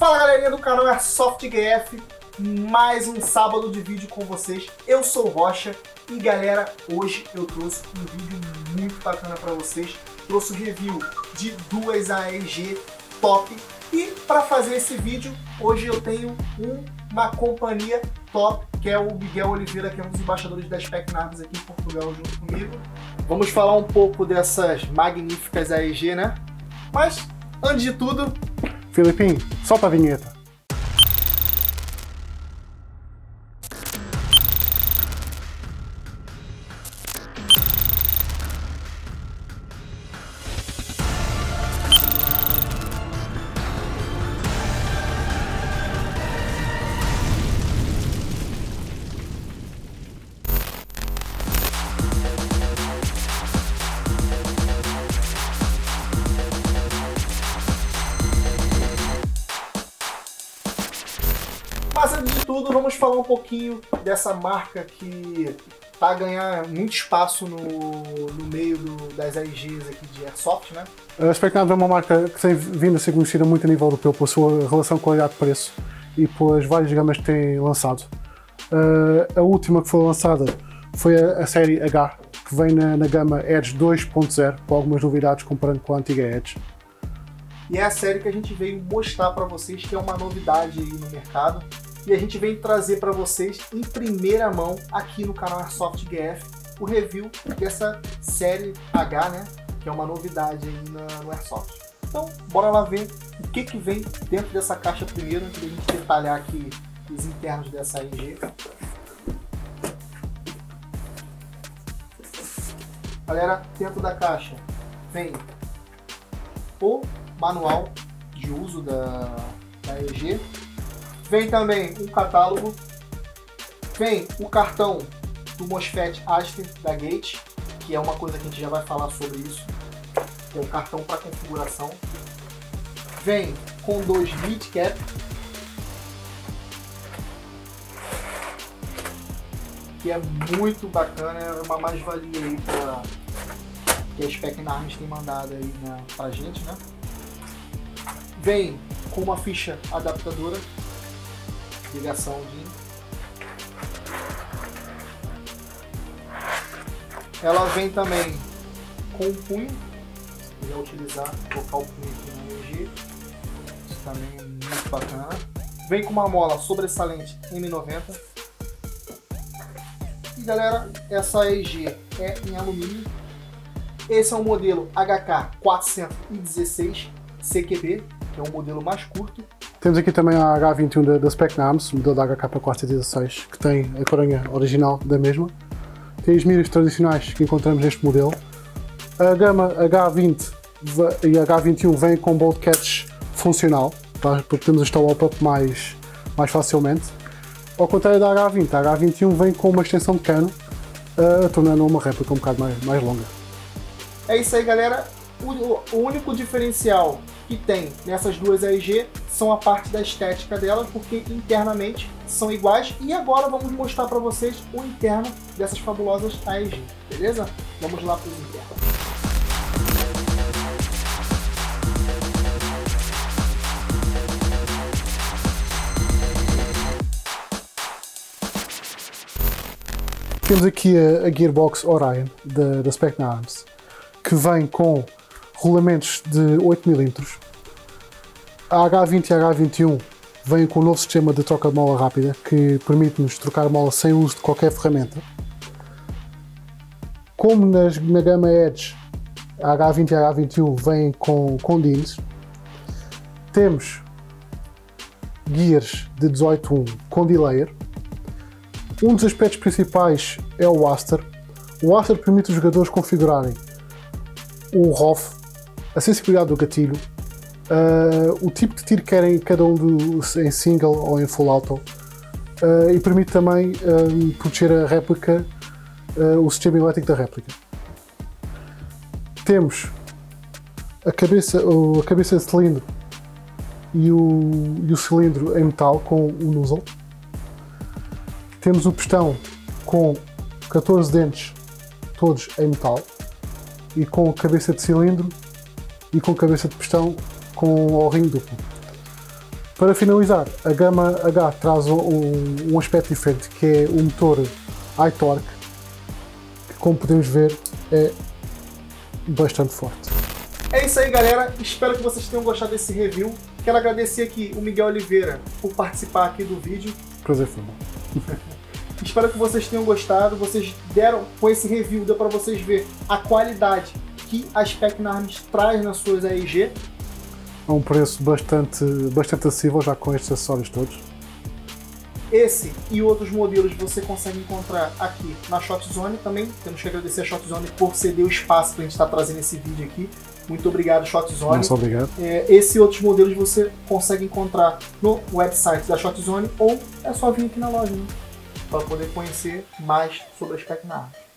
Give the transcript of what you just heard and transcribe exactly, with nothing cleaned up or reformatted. Fala galerinha do canal AirsoftGF, mais um sábado de vídeo com vocês. Eu sou o Rocha e galera, hoje eu trouxe um vídeo muito bacana para vocês. Trouxe um review de duas A R G top e para fazer esse vídeo, hoje eu tenho um, uma companhia top, que é o Miguel Oliveira, que é um dos embaixadores da Specna Arms aqui em Portugal junto comigo. Vamos falar um pouco dessas magníficas A R G, né? Mas, antes de tudo, Filipinho, solta a vinheta. Mas antes de tudo, vamos falar um pouquinho dessa marca que tá a ganhar muito espaço no, no meio do, das A R Gs aqui de Airsoft, né? A Specna é uma marca que tem vindo a ser conhecida muito a nível europeu por sua relação qualidade-preço e pelas várias gamas que tem lançado. Uh, a última que foi lançada foi a, a série H, que vem na, na gama Edge dois ponto zero, com algumas novidades comparando com a antiga Edge. E é a série que a gente veio mostrar para vocês, que é uma novidade aí no mercado. E a gente vem trazer para vocês em primeira mão aqui no canal AirsoftGF o review dessa série H, né? Que é uma novidade aí na, no Airsoft. Então, bora lá ver o que que vem dentro dessa caixa primeiro, antes de a gente detalhar aqui os internos dessa A R G. Galera, dentro da caixa vem o manual de uso da, da A R G. Vem também um catálogo, vem o cartão do MOSFET Aster da GATE, que é uma coisa que a gente já vai falar sobre isso, é o cartão para configuração. Vem com dois L I T C A P, que é muito bacana, é uma mais-valia aí pra, que a Specna Arms tem mandado aí na, pra gente, né? Vem com uma ficha adaptadora, ligação de... Ela vem também com o punho, eu vou utilizar, colocar o punho aqui na energia, isso também é muito bacana. Vem com uma mola sobressalente M noventa. E galera, essa A E G é em alumínio. Esse é o modelo H K quatrocentos e dezesseis C Q B, que é um modelo mais curto. Temos aqui também a H vinte e um da, da Specna Arms, o modelo da H K quatrocentos e dezesseis, que tem a coronha original da mesma. Tem as miras tradicionais que encontramos neste modelo. A gama H vinte e H vinte e um vem com bolt catch funcional, tá? Porque podemos instalar o pop mais, mais facilmente. Ao contrário da H vinte, a H vinte e um vem com uma extensão de cano, uh, tornando uma réplica um bocado mais, mais longa. É isso aí galera, o, o único diferencial que tem nessas duas A R G são a parte da estética delas, porque internamente são iguais. E agora vamos mostrar para vocês o interno dessas fabulosas A R G, beleza? Vamos lá para os internos. Temos aqui a, a Gearbox Orion da, da Specna Arms, que vem com rolamentos de oito milímetros. A H vinte e a H vinte e um vêm com um novo sistema de troca de mola rápida que permite-nos trocar mola sem uso de qualquer ferramenta. Como nas, na gama Edge, a H vinte e a H vinte e um vêm com, com D I Ns. Temos gears de dezoito ponto um com delayer. Um dos aspectos principais é o Aster. O Aster permite os jogadores configurarem o R O F, a sensibilidade do gatilho, uh, o tipo de tiro que querem cada um dos, em single ou em full auto, uh, e permite também uh, proteger a réplica, uh, o sistema elétrico da réplica. Temos a cabeça, uh, a cabeça de cilindro e o, e o cilindro em metal com o nozzle. Temos o pistão com catorze dentes, todos em metal, e com cabeça de cilindro e com cabeça de pistão com o ring duplo. Para finalizar, a gama H traz um, um aspecto diferente, que é o motor high torque, que como podemos ver é bastante forte. É isso aí, galera, espero que vocês tenham gostado desse review. Quero agradecer aqui o Miguel Oliveira por participar aqui do vídeo. Prazer foi bom. Espero que vocês tenham gostado. Vocês deram, com esse review, deu para vocês ver a qualidade que a Specna Arms traz nas suas A I G. A um preço bastante, bastante acessível, já com estes acessórios todos. Esse e outros modelos você consegue encontrar aqui na Shotzone também. Temos que agradecer a Shotzone por ceder o espaço para a gente estar trazendo esse vídeo aqui. Muito obrigado, Shotzone. Muito obrigado. É, esse e outros modelos você consegue encontrar no website da Shotzone, ou é só vir aqui na loja, né, para poder conhecer mais sobre a Specna Arms.